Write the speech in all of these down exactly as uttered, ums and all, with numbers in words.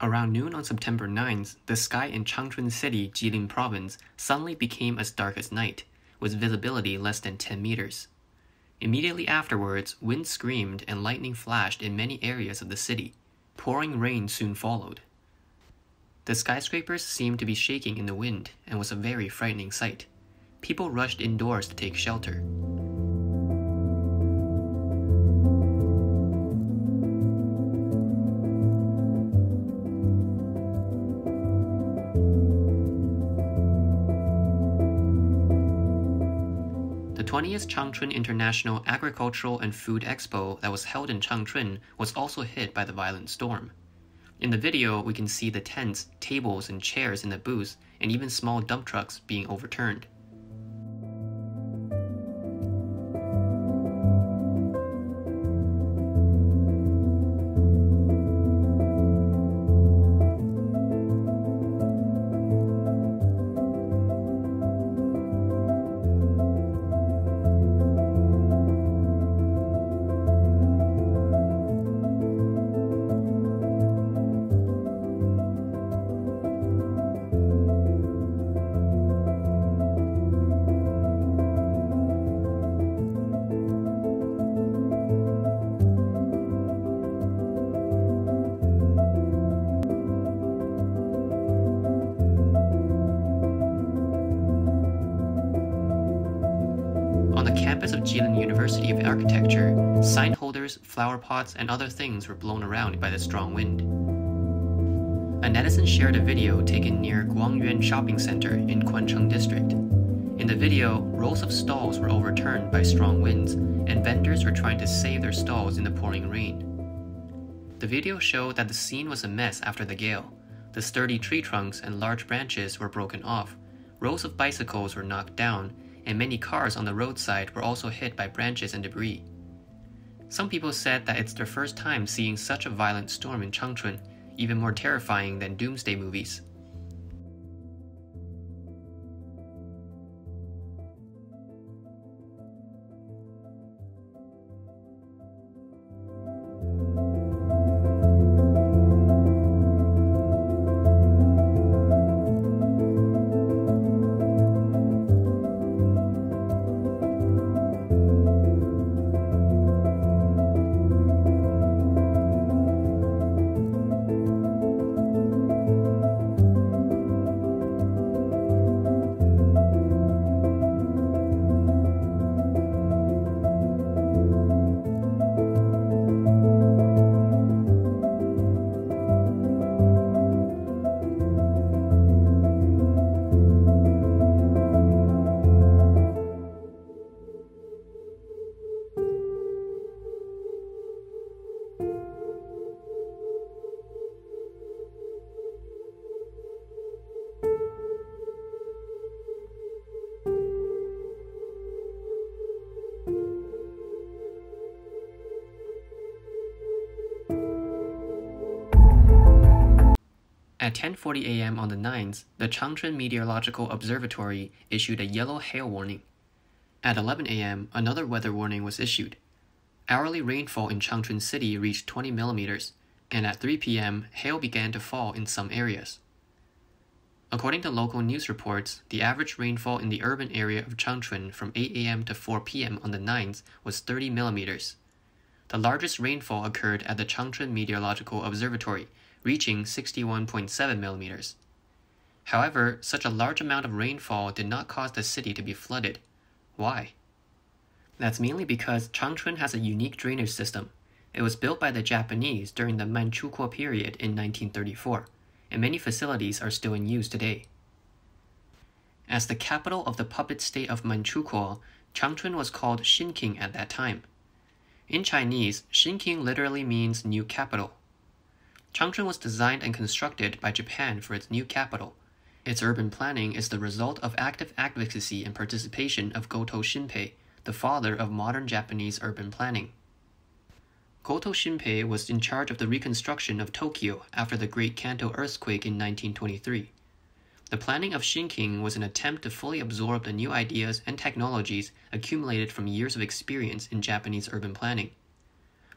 Around noon on September ninth, the sky in Changchun City, Jilin Province, suddenly became as dark as night, with visibility less than ten meters. Immediately afterwards, wind screamed and lightning flashed in many areas of the city. Pouring rain soon followed. The skyscrapers seemed to be shaking in the wind and was a very frightening sight. People rushed indoors to take shelter. The twentieth Changchun International Agricultural and Food Expo that was held in Changchun was also hit by the violent storm. In the video, we can see the tents, tables, and chairs in the booths, and even small dump trucks being overturned. University of Architecture, sign holders, flower pots, and other things were blown around by the strong wind. A netizen shared a video taken near Guangyuan Shopping Center in Quancheng district. In the video, rows of stalls were overturned by strong winds, and vendors were trying to save their stalls in the pouring rain. The video showed that the scene was a mess after the gale. The sturdy tree trunks and large branches were broken off, rows of bicycles were knocked down, and many cars on the roadside were also hit by branches and debris. Some people said that it's their first time seeing such a violent storm in Changchun, even more terrifying than doomsday movies. At ten forty a m on the ninth, the Changchun Meteorological Observatory issued a yellow hail warning. At eleven a m, another weather warning was issued. Hourly rainfall in Changchun City reached twenty millimeters, and at three p m, hail began to fall in some areas. According to local news reports, the average rainfall in the urban area of Changchun from eight a m to four p m on the ninth was thirty millimeters. The largest rainfall occurred at the Changchun Meteorological Observatory, reaching sixty-one point seven millimeters. However, such a large amount of rainfall did not cause the city to be flooded. Why? That's mainly because Changchun has a unique drainage system. It was built by the Japanese during the Manchukuo period in nineteen thirty-four, and many facilities are still in use today. As the capital of the puppet state of Manchukuo, Changchun was called Xinjing at that time. In Chinese, Xinjing literally means new capital. Changchun was designed and constructed by Japan for its new capital. Its urban planning is the result of active advocacy and participation of Goto Shinpei, the father of modern Japanese urban planning. Goto Shinpei was in charge of the reconstruction of Tokyo after the Great Kanto Earthquake in nineteen twenty-three. The planning of Xinjing was an attempt to fully absorb the new ideas and technologies accumulated from years of experience in Japanese urban planning.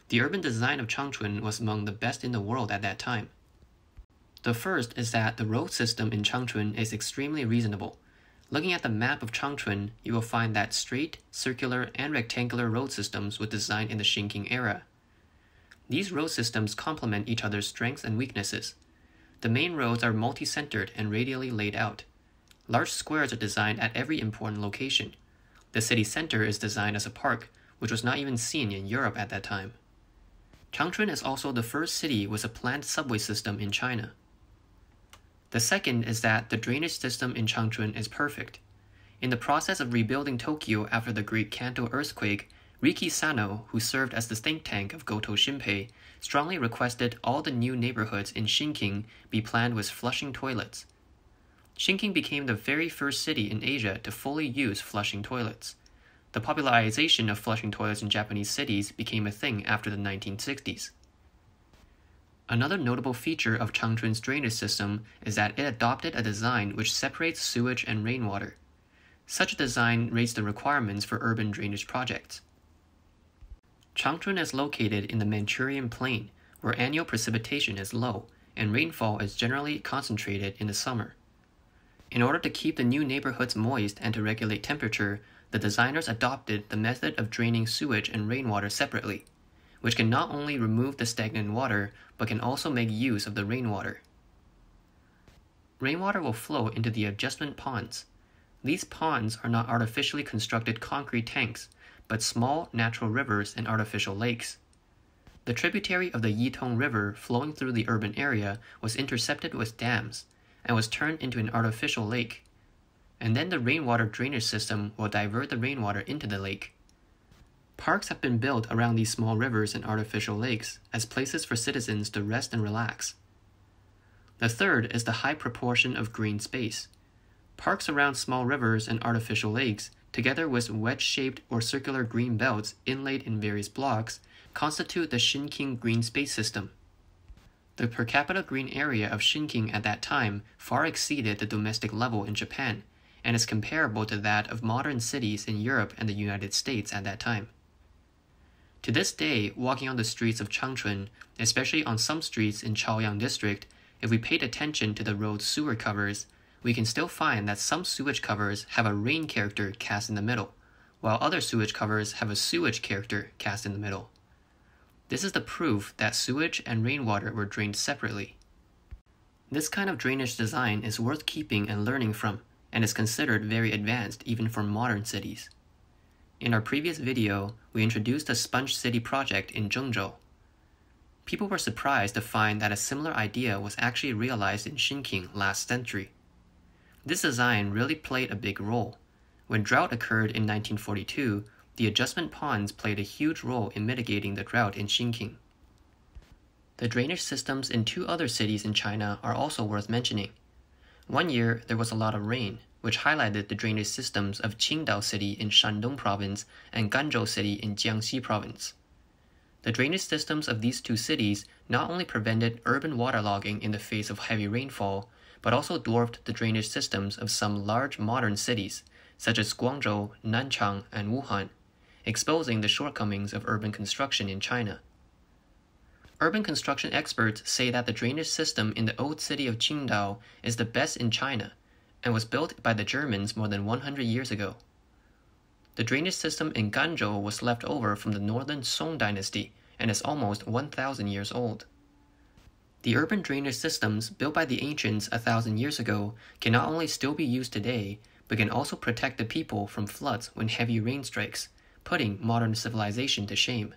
The urban design of Changchun was among the best in the world at that time. The first is that the road system in Changchun is extremely reasonable. Looking at the map of Changchun, you will find that straight, circular, and rectangular road systems were designed in the Xinjing era. These road systems complement each other's strengths and weaknesses. The main roads are multi-centered and radially laid out. Large squares are designed at every important location. The city center is designed as a park, which was not even seen in Europe at that time. Changchun is also the first city with a planned subway system in China. The second is that the drainage system in Changchun is perfect. In the process of rebuilding Tokyo after the Great Kanto Earthquake, Riki Sano, who served as the think tank of Goto Shinpei, strongly requested all the new neighborhoods in Xinjing be planned with flushing toilets. Xinjing became the very first city in Asia to fully use flushing toilets. The popularization of flushing toilets in Japanese cities became a thing after the nineteen sixties. Another notable feature of Changchun's drainage system is that it adopted a design which separates sewage and rainwater. Such a design raised the requirements for urban drainage projects. Changchun is located in the Manchurian plain, where annual precipitation is low, and rainfall is generally concentrated in the summer. In order to keep the new neighborhoods moist and to regulate temperature, the designers adopted the method of draining sewage and rainwater separately, which can not only remove the stagnant water, but can also make use of the rainwater. Rainwater will flow into the adjustment ponds. These ponds are not artificially constructed concrete tanks, but small natural rivers and artificial lakes. The tributary of the Yitong River flowing through the urban area was intercepted with dams, and was turned into an artificial lake. And then the rainwater drainage system will divert the rainwater into the lake. Parks have been built around these small rivers and artificial lakes as places for citizens to rest and relax. The third is the high proportion of green space. Parks around small rivers and artificial lakes, together with wedge-shaped or circular green belts inlaid in various blocks, constitute the Xinjing green space system. The per capita green area of Xinjing at that time far exceeded the domestic level in Japan, and is comparable to that of modern cities in Europe and the United States at that time. To this day, walking on the streets of Changchun, especially on some streets in Chaoyang District, if we paid attention to the road's sewer covers, we can still find that some sewage covers have a rain character cast in the middle, while other sewage covers have a sewage character cast in the middle. This is the proof that sewage and rainwater were drained separately. This kind of drainage design is worth keeping and learning from, and is considered very advanced even for modern cities. In our previous video, we introduced the Sponge City project in Zhengzhou. People were surprised to find that a similar idea was actually realized in Xinjing last century. This design really played a big role. When drought occurred in nineteen forty-two, the adjustment ponds played a huge role in mitigating the drought in Xinjing. The drainage systems in two other cities in China are also worth mentioning. One year, there was a lot of rain, which highlighted the drainage systems of Qingdao City in Shandong Province and Ganzhou City in Jiangxi Province. The drainage systems of these two cities not only prevented urban waterlogging in the face of heavy rainfall, but also dwarfed the drainage systems of some large modern cities, such as Guangzhou, Nanchang, and Wuhan, exposing the shortcomings of urban construction in China. Urban construction experts say that the drainage system in the old city of Qingdao is the best in China, and was built by the Germans more than one hundred years ago. The drainage system in Ganzhou was left over from the northern Song dynasty and is almost one thousand years old. The urban drainage systems built by the ancients a thousand years ago can not only still be used today, but can also protect the people from floods when heavy rain strikes, putting modern civilization to shame.